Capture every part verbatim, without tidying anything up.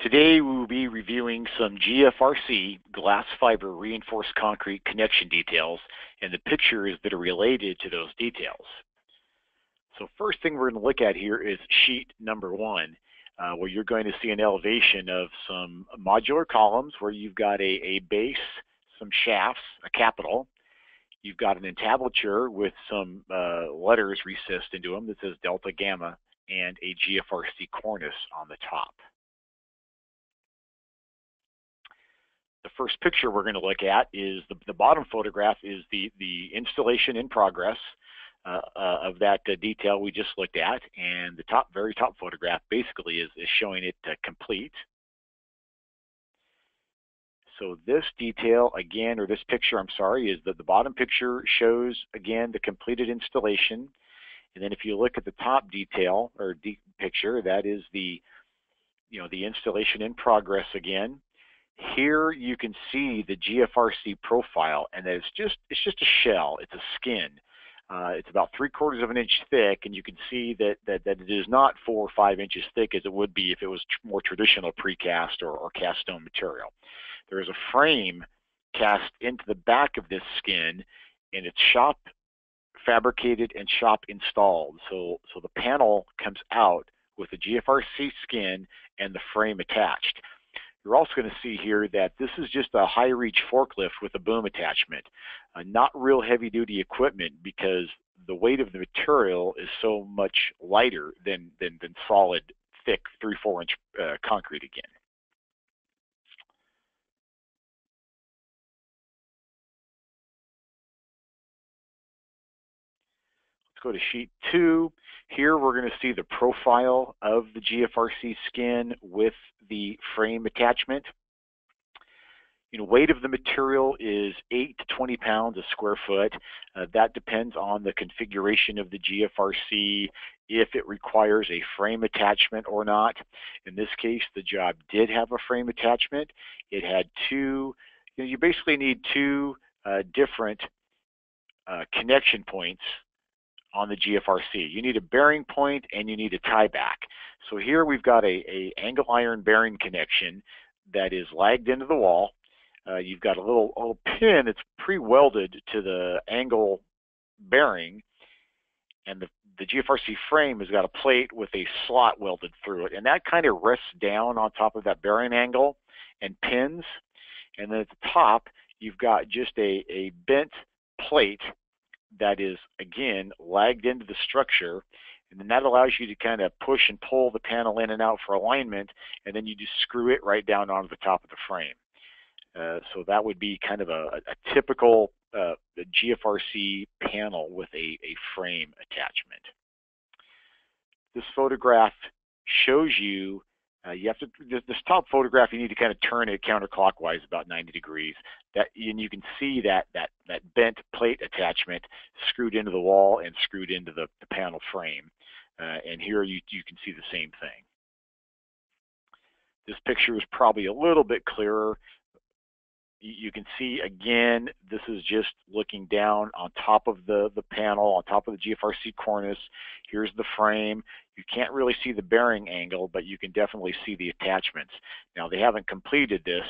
Today we will be reviewing some G F R C, glass fiber reinforced concrete connection details, and the pictures that are related to those details. So first thing we're going to look at here is sheet number one, uh, where you're going to see an elevation of some modular columns where you've got a, a base, some shafts, a capital. You've got an entablature with some uh, letters recessed into them that says Delta Gamma and a G F R C cornice on the top. The first picture we're going to look at is the, the bottom photograph is the, the installation in progress uh, uh, of that uh, detail we just looked at, and the top, very top photograph basically is, is showing it uh, complete. So this detail again, or this picture, I'm sorry, is that the bottom picture shows again the completed installation, and then if you look at the top detail or de picture, that is the, you know, the installation in progress again. Here you can see the G F R C profile, and that it's just it's just a shell. It's a skin. Uh, it's about three quarters of an inch thick, and you can see that, that that it is not four or five inches thick as it would be if it was tr more traditional precast or, or cast stone material. There is a frame cast into the back of this skin, and it's shop fabricated and shop installed. So so the panel comes out with the G F R C skin and the frame attached. You're also going to see here that this is just a high-reach forklift with a boom attachment, uh, not real heavy-duty equipment because the weight of the material is so much lighter than than, than solid, thick three, four-inch uh, concrete again. Let's go to sheet two. Here we're going to see the profile of the G F R C skin with the frame attachment. You know, weight of the material is eight to twenty pounds a square foot. Uh, that depends on the configuration of the G F R C, if it requires a frame attachment or not. In this case, the job did have a frame attachment. It had two, you know, you basically need two uh, different uh, connection points on the G F R C. You need a bearing point and you need a tie back. So here we've got a, a angle iron bearing connection that is lagged into the wall. Uh, you've got a little, little pin that's pre-welded to the angle bearing, and the, the G F R C frame has got a plate with a slot welded through it, and that kind of rests down on top of that bearing angle and pins. And then at the top you've got just a, a bent plate that is again lagged into the structure, and then that allows you to kind of push and pull the panel in and out for alignment, and then you just screw it right down onto the top of the frame. Uh, so that would be kind of a, a typical uh, G F R C panel with a, a frame attachment. This photograph shows you, uh, you have to, this, this top photograph, you need to kind of turn it counterclockwise about ninety degrees. That, and you can see that, that, that bent plate attachment screwed into the wall and screwed into the, the panel frame. Uh, and here you, you can see the same thing. This picture is probably a little bit clearer. You can see, again, this is just looking down on top of the, the panel, on top of the G F R C cornice. Here's the frame. You can't really see the bearing angle, but you can definitely see the attachments. Now, they haven't completed this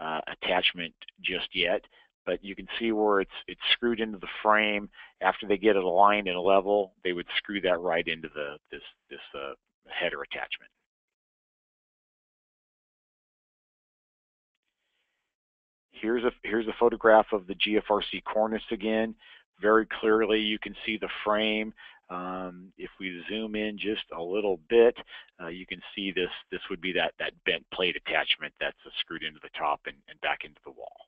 Uh, attachment just yet, but you can see where it's it's screwed into the frame. After they get it aligned and level, they would screw that right into the this this uh, header attachment. Here's a here's a photograph of the G F R C cornice again. Very clearly, you can see the frame. Um, if we zoom in just a little bit, uh, you can see this, this would be that, that bent plate attachment that's uh, screwed into the top and, and back into the wall.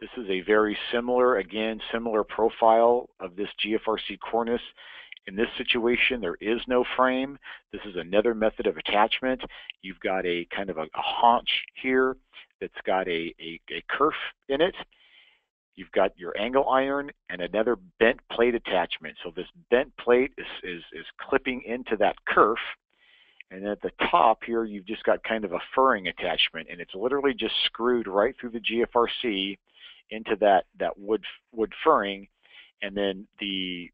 This is a very similar, again, similar profile of this G F R C cornice. In this situation, there is no frame. This is another method of attachment. You've got a kind of a, a haunch here that's got a, a, a kerf in it. You've got your angle iron and another bent plate attachment. So this bent plate is, is, is clipping into that kerf. And at the top here, you've just got kind of a furring attachment, and it's literally just screwed right through the G F R C into that, that wood, wood furring. And then the,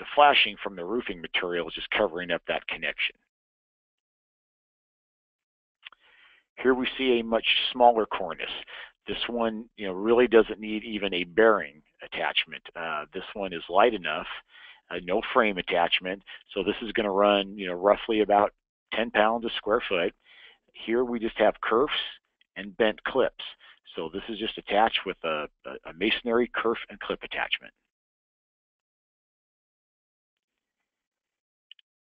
the flashing from the roofing material is just covering up that connection. Here we see a much smaller cornice. This one, you know, really doesn't need even a bearing attachment. Uh, this one is light enough, uh, no frame attachment. So this is going to run, you know, roughly about ten pounds a square foot. Here we just have kerfs and bent clips. So this is just attached with a, a masonry kerf and clip attachment.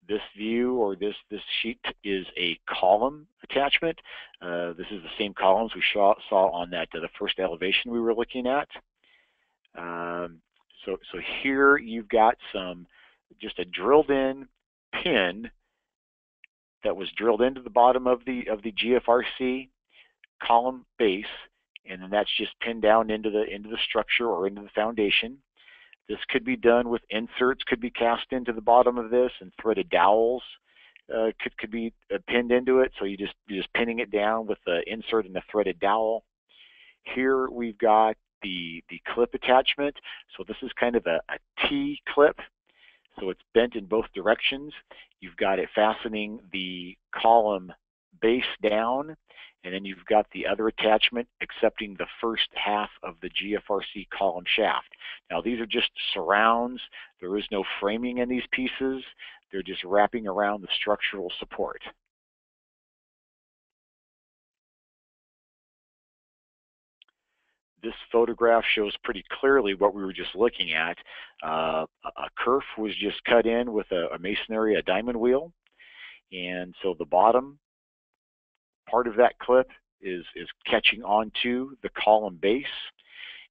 This view or this, this sheet is a column attachment. Uh, this is the same columns we saw, saw on that uh, the first elevation we were looking at. Um, so, so here you've got some, just a drilled in pin that was drilled into the bottom of the, of the G F R C column base, and then that's just pinned down into the, into the structure or into the foundation. This could be done with inserts, could be cast into the bottom of this, and threaded dowels uh, could, could be uh, pinned into it. So you just, you're just pinning it down with the insert and the threaded dowel. Here we've got the, the clip attachment. So this is kind of a, a T clip. So it's bent in both directions. You've got it fastening the column base down, and then you've got the other attachment accepting the first half of the G F R C column shaft. Now these are just surrounds. There is no framing in these pieces. They're just wrapping around the structural support. This photograph shows pretty clearly what we were just looking at. Uh, a kerf was just cut in with a, a masonry, a diamond wheel. And so the bottom part of that clip is, is catching onto the column base.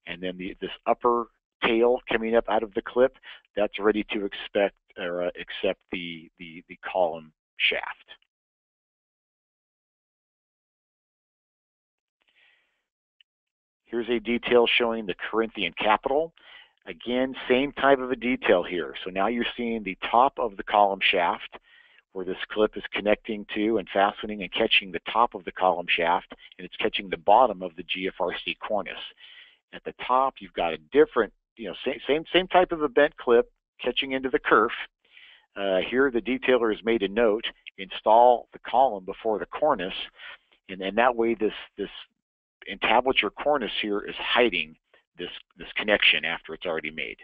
And then the, this upper tail coming up out of the clip, that's ready to expect or uh, accept the, the, the column shaft. Here's a detail showing the Corinthian capital. Again, same type of a detail here. So now you're seeing the top of the column shaft where this clip is connecting to and fastening and catching the top of the column shaft, and it's catching the bottom of the G F R C cornice. At the top, you've got a different, you know, same, same, same type of a bent clip catching into the kerf. Uh, here, the detailer has made a note, install the column before the cornice, and then that way this, this, entablature cornice here is hiding this, this connection after it's already made.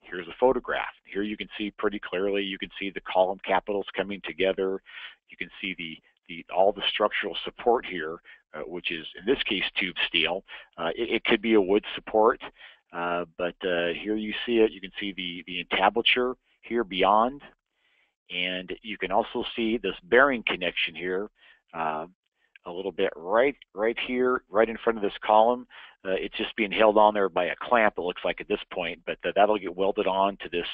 Here's a photograph. Here you can see pretty clearly, you can see the column capitals coming together. You can see the, the all the structural support here, uh, which is in this case tube steel. Uh, it, it could be a wood support, uh, but uh, here you see it. You can see the, the entablature here beyond, and you can also see this bearing connection here. Uh, a little bit right right here, right in front of this column. Uh, it's just being held on there by a clamp, it looks like at this point, but th that'll get welded on to this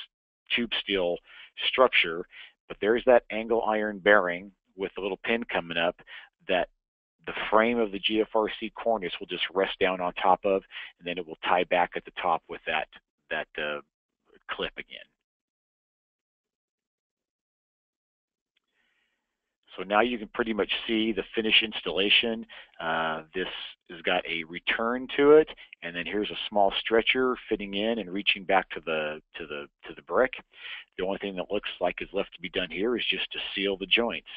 tube steel structure. But there's that angle iron bearing with a little pin coming up that the frame of the G F R C cornice will just rest down on top of, and then it will tie back at the top with that, that uh, clip again. So now you can pretty much see the finished installation. Uh, this has got a return to it, and then here's a small stretcher fitting in and reaching back to the to the to the brick. The only thing that looks like is left to be done here is just to seal the joints.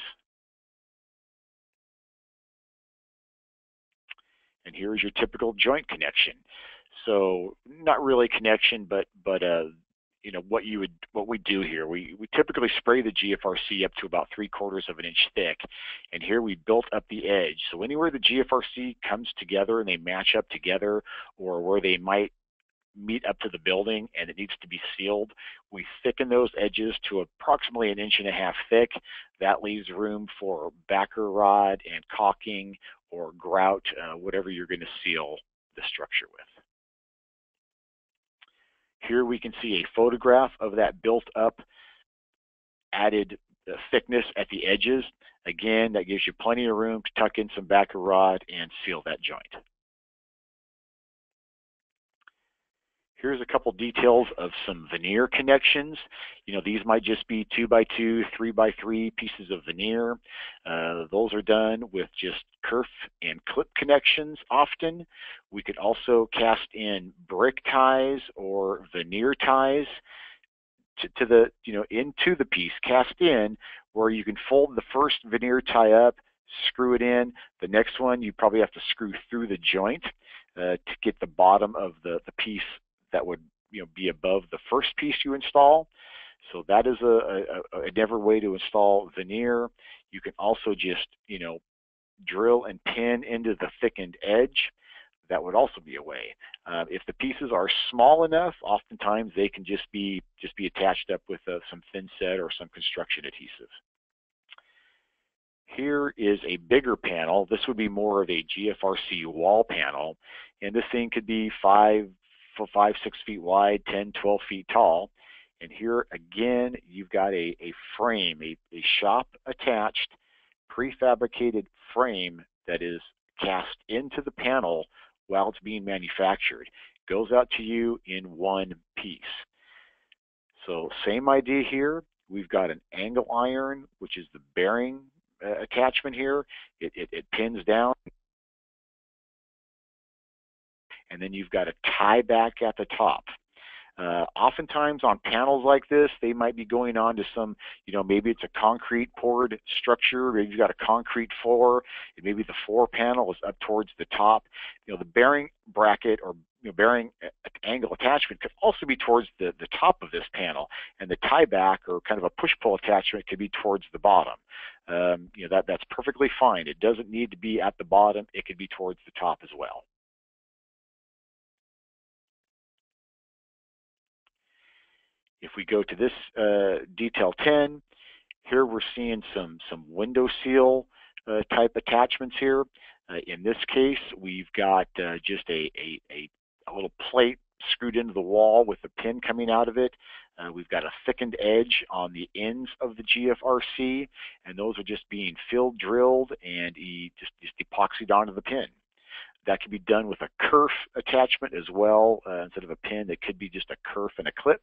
And here is your typical joint connection. So not really connection, but but uh, you know, what you would, what we do here, we, we typically spray the G F R C up to about three quarters of an inch thick. And here we built up the edge. So anywhere the G F R C comes together and they match up together, or where they might meet up to the building and it needs to be sealed, we thicken those edges to approximately an inch and a half thick. That leaves room for backer rod and caulking or grout, uh, whatever you're going to seal the structure with. Here we can see a photograph of that built up added thickness at the edges. Again, that gives you plenty of room to tuck in some backer rod and seal that joint. Here's a couple details of some veneer connections. You know, these might just be two by two, three by three pieces of veneer. Uh, those are done with just kerf and clip connections often. We could also cast in brick ties or veneer ties to, to the, you know, into the piece, cast in, where you can fold the first veneer tie up, screw it in. The next one, you probably have to screw through the joint uh, to get the bottom of the, the piece that would, you know, be above the first piece you install. So that is a, a, a another way to install veneer. You can also just, you know, drill and pin into the thickened edge. That would also be a way. Uh, if the pieces are small enough, oftentimes they can just be just be attached up with uh, some thinset or some construction adhesive. Here is a bigger panel. This would be more of a G F R C wall panel, and this thing could be five. For five, six feet wide, ten, twelve feet tall. And here again, you've got a, a frame, a, a shop attached, prefabricated frame that is cast into the panel while it's being manufactured. Goes out to you in one piece. So same idea here. We've got an angle iron, which is the bearing uh, attachment here. It, it, it pins down. And then you've got a tie back at the top. Uh, oftentimes on panels like this, they might be going on to some, you know, maybe it's a concrete poured structure, maybe you've got a concrete floor, and maybe the floor panel is up towards the top. You know, the bearing bracket or, you know, bearing angle attachment could also be towards the, the top of this panel, and the tie back or kind of a push-pull attachment could be towards the bottom. Um, you know, that, that's perfectly fine. It doesn't need to be at the bottom. It could be towards the top as well. If we go to this uh, detail ten, here we're seeing some, some window seal uh, type attachments here. Uh, in this case, we've got uh, just a, a, a, a little plate screwed into the wall with a pin coming out of it. Uh, we've got a thickened edge on the ends of the G F R C, and those are just being field drilled and e just, just epoxied onto the pin. That can be done with a kerf attachment as well. Uh, instead of a pin, it could be just a kerf and a clip.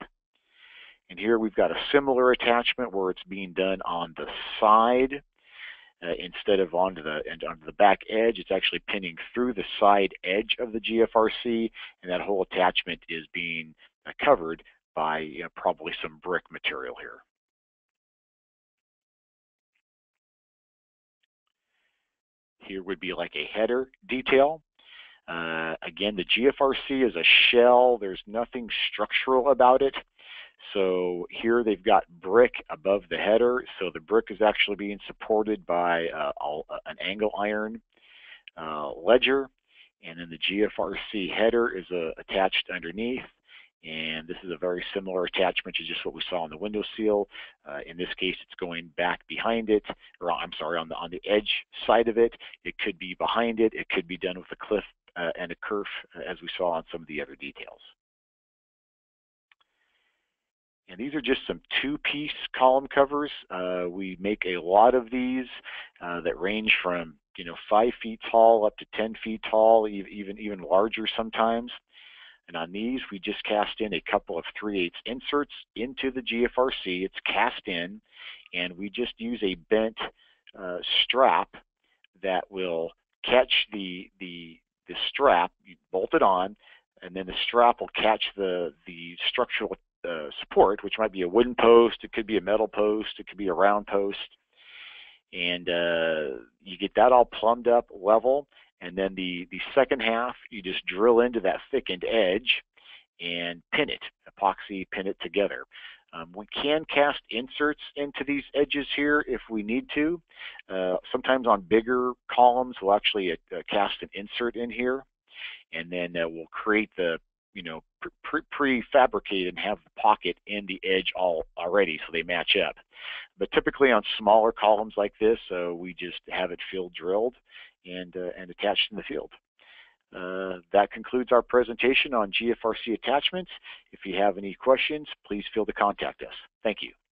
And here we've got a similar attachment where it's being done on the side uh, instead of onto the, and onto the back edge. It's actually pinning through the side edge of the G F R C, and that whole attachment is being uh, covered by, you know, probably some brick material here. Here would be like a header detail. Uh, again, the G F R C is a shell. There's nothing structural about it. So here they've got brick above the header, so the brick is actually being supported by uh, an angle iron uh, ledger, and then the G F R C header is uh, attached underneath, and this is a very similar attachment to just what we saw on the window seal. Uh, in this case, it's going back behind it, or I'm sorry, on the, on the edge side of it. It could be behind it, it could be done with a cliff uh, and a kerf, as we saw on some of the other details. And these are just some two-piece column covers. Uh, we make a lot of these uh, that range from, you know, five feet tall up to ten feet tall, even even larger sometimes. And on these, we just cast in a couple of three eighths inserts into the G F R C. It's cast in, and we just use a bent uh, strap that will catch the the the strap. You bolt it on, and then the strap will catch the the structural Uh, support, which might be a wooden post, it could be a metal post, it could be a round post, and uh, you get that all plumbed up level, and then the, the second half, you just drill into that thickened edge and pin it, epoxy pin it together. Um, we can cast inserts into these edges here if we need to. Uh, sometimes on bigger columns, we'll actually uh, cast an insert in here, and then uh, we'll create the, you know, pre-fabricated and have the pocket and the edge all already, so they match up. But typically on smaller columns like this, uh, we just have it field drilled and uh, and attached in the field. Uh, that concludes our presentation on G F R C attachments. If you have any questions, please feel free to contact us. Thank you.